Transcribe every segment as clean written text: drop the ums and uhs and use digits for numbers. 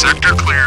Sector clear.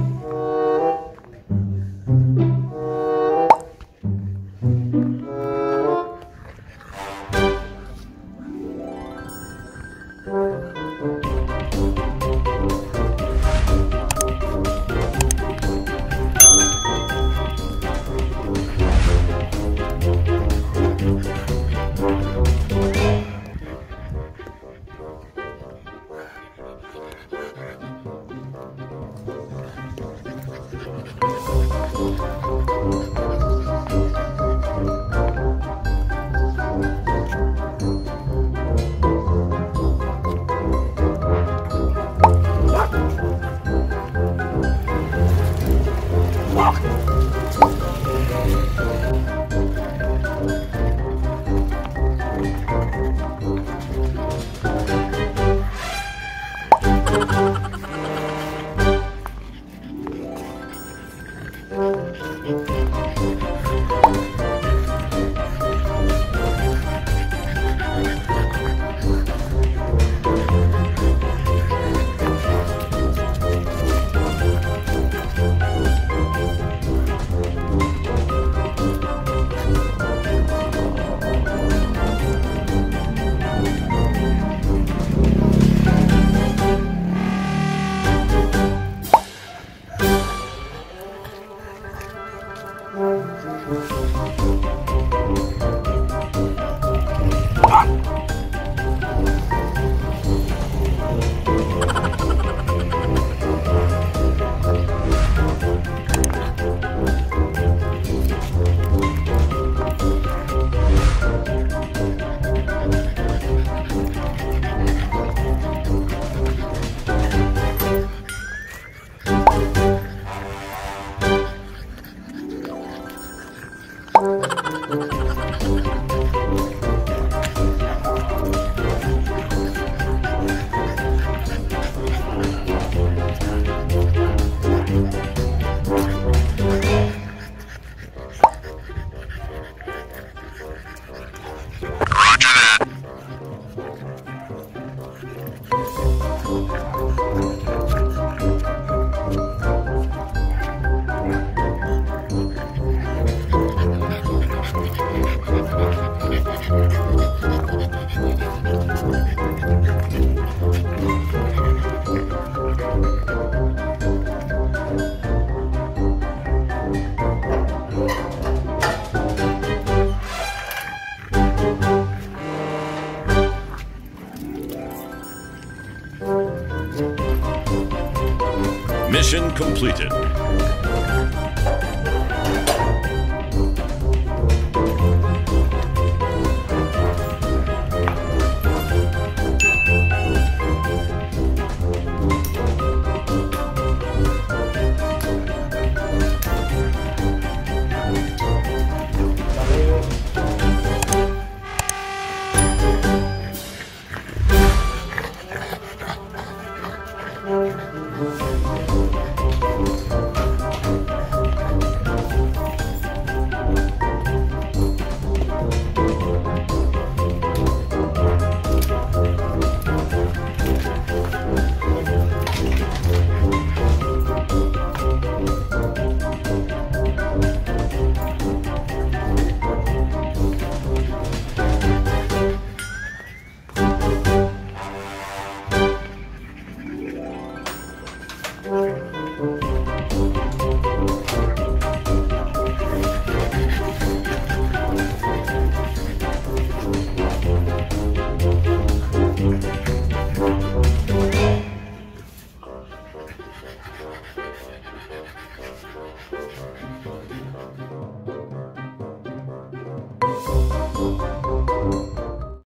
Mission completed.